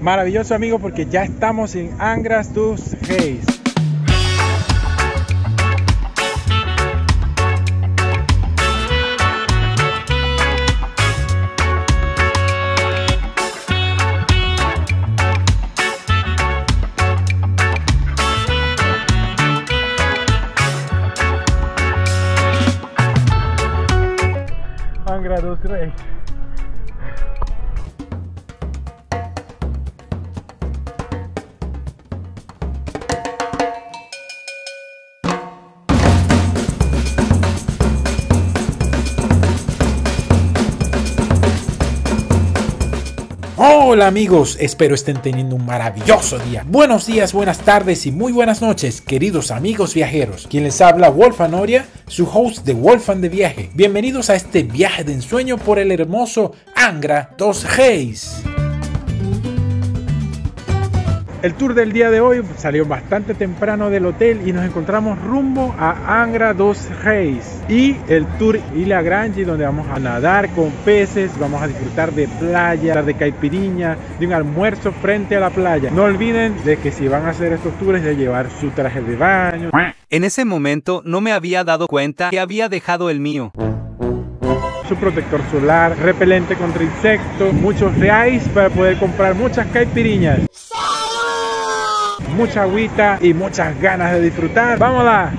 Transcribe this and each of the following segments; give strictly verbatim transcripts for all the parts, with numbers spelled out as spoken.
Maravilloso, amigo, porque ya estamos en Angra dos Reis. Angra dos Reis. Hola amigos, espero estén teniendo un maravilloso día. Buenos días, buenas tardes y muy buenas noches, queridos amigos viajeros. Quien les habla, Wolfanoria, su host de Wolfan de Viaje. Bienvenidos a este viaje de ensueño por el hermoso Angra dos Reis. El tour del día de hoy salió bastante temprano del hotel y nos encontramos rumbo a Angra dos Reis y el tour Isla Grande, donde vamos a nadar con peces, vamos a disfrutar de playa, de caipirinha, de un almuerzo frente a la playa. No olviden de que si van a hacer estos tours de llevar su traje de baño. En ese momento no me había dado cuenta que había dejado el mío. Su protector solar, repelente contra insectos, muchos reais para poder comprar muchas caipirinhas. Mucha agüita y muchas ganas de disfrutar. ¡Vámonos!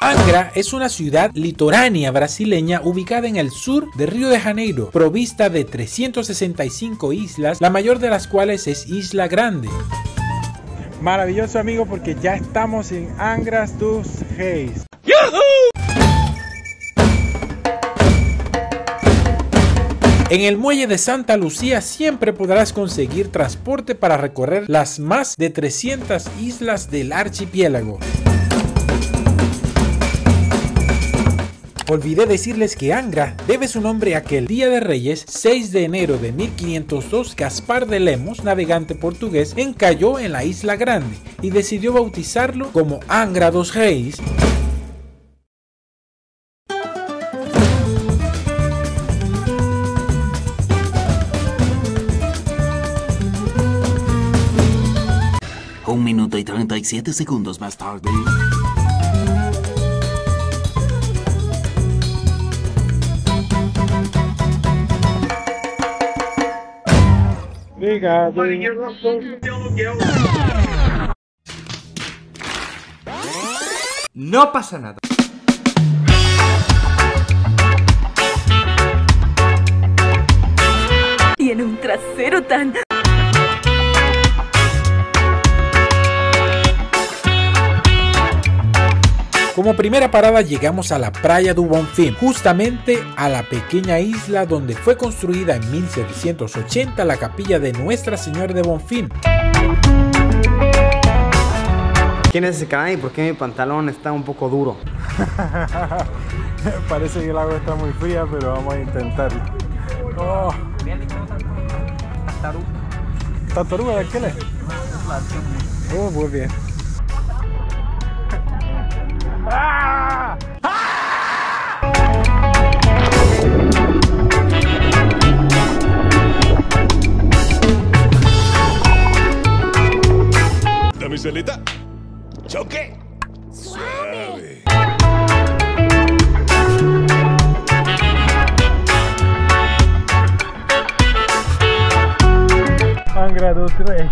Angra es una ciudad litoránea brasileña ubicada en el sur de Río de Janeiro, provista de trescientas sesenta y cinco islas, la mayor de las cuales es Isla Grande. Maravilloso, amigo, porque ya estamos en Angra dos Reis. En el muelle de Santa Lucía siempre podrás conseguir transporte para recorrer las más de trescientas islas del archipiélago. Olvidé decirles que Angra debe su nombre a que el Día de Reyes, seis de enero de mil quinientos dos, Gaspar de Lemos, navegante portugués, encalló en la Isla Grande y decidió bautizarlo como Angra dos Reis. Un minuto y treinta y siete segundos más tarde. Diga, no pasa nada. Tiene un trasero tan... Como primera parada llegamos a la Praia do Bonfim, justamente a la pequeña isla donde fue construida en mil setecientos ochenta la capilla de Nuestra Señora de Bonfim. ¿Quién es ese caray? ¿Por qué mi pantalón está un poco duro? Parece que el agua está muy fría, pero vamos a intentarlo. Oh. ¿Tartaruga de qué le? Oh, muy bien. ¡Ah! ¡Ah! Damiselita, choque. Suave. Angra dos Reis.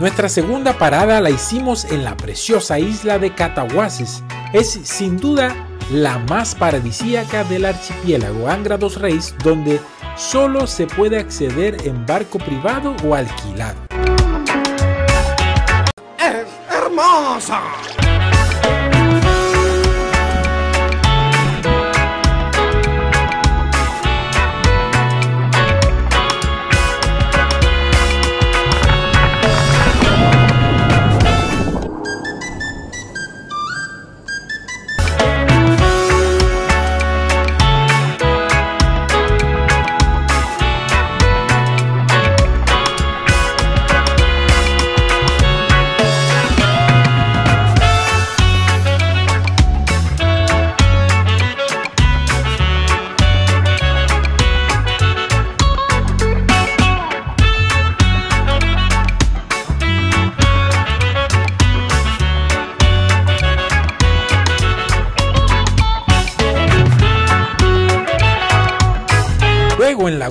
Nuestra segunda parada la hicimos en la preciosa isla de Cataguases. Es sin duda la más paradisíaca del archipiélago Angra dos Reis, donde solo se puede acceder en barco privado o alquilado. ¡Es hermosa!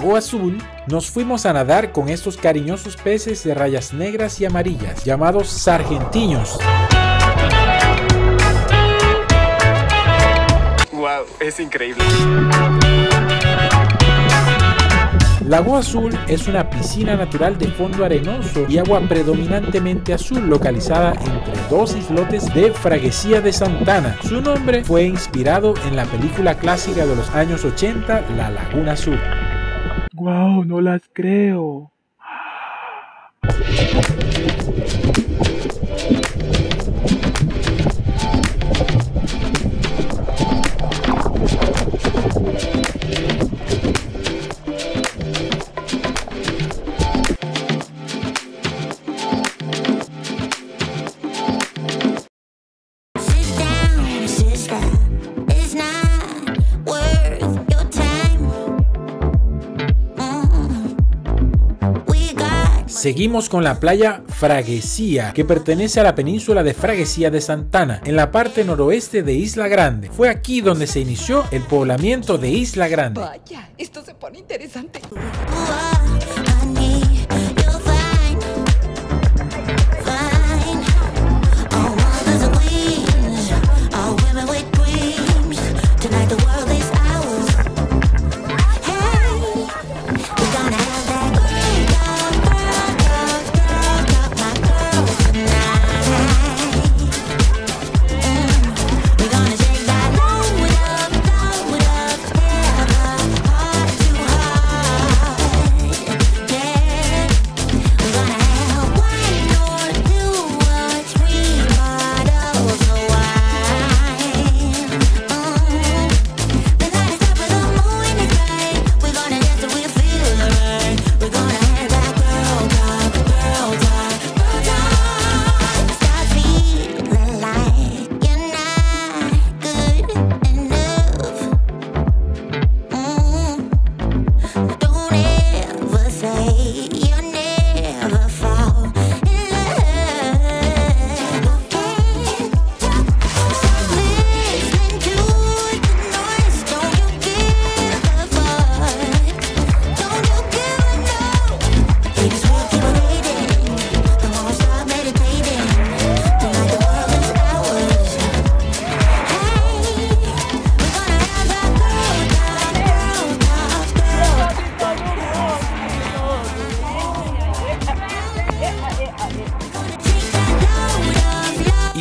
lago azul, nos fuimos a nadar con estos cariñosos peces de rayas negras y amarillas, llamados sargentinos. ¡Wow! Es increíble. Lago Azul es una piscina natural de fondo arenoso y agua predominantemente azul localizada entre dos islotes de Freguesia de Santana. Su nombre fue inspirado en la película clásica de los años ochenta, La Laguna Azul. ¡Guau! Wow, no las creo. Seguimos con la playa Freguesia, que pertenece a la península de Freguesia de Santana, en la parte noroeste de Isla Grande. Fue aquí donde se inició el poblamiento de Isla Grande. Vaya, esto se pone interesante.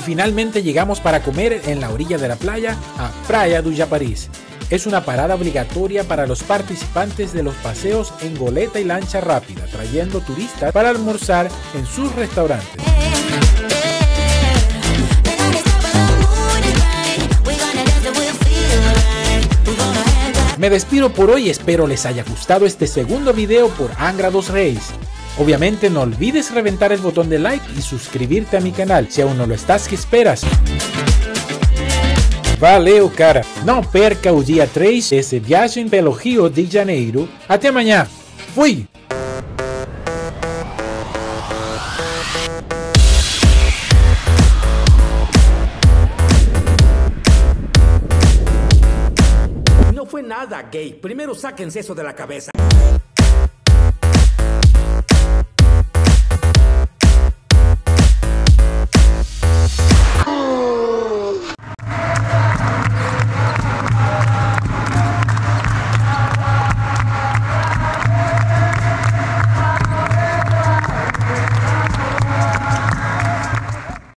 Finalmente llegamos para comer en la orilla de la playa a Praia do Japaris. Es una parada obligatoria para los participantes de los paseos en goleta y lancha rápida, trayendo turistas para almorzar en sus restaurantes. Me despido por hoy, espero les haya gustado este segundo video por Angra dos Reis. Obviamente no olvides reventar el botón de like y suscribirte a mi canal. Si aún no lo estás, ¿qué esperas? Valeu, cara! Não perca o dia três desse viagem pelo Rio de Janeiro. Até amanhã. Fui! No fue nada gay. Primero sáquense eso de la cabeza.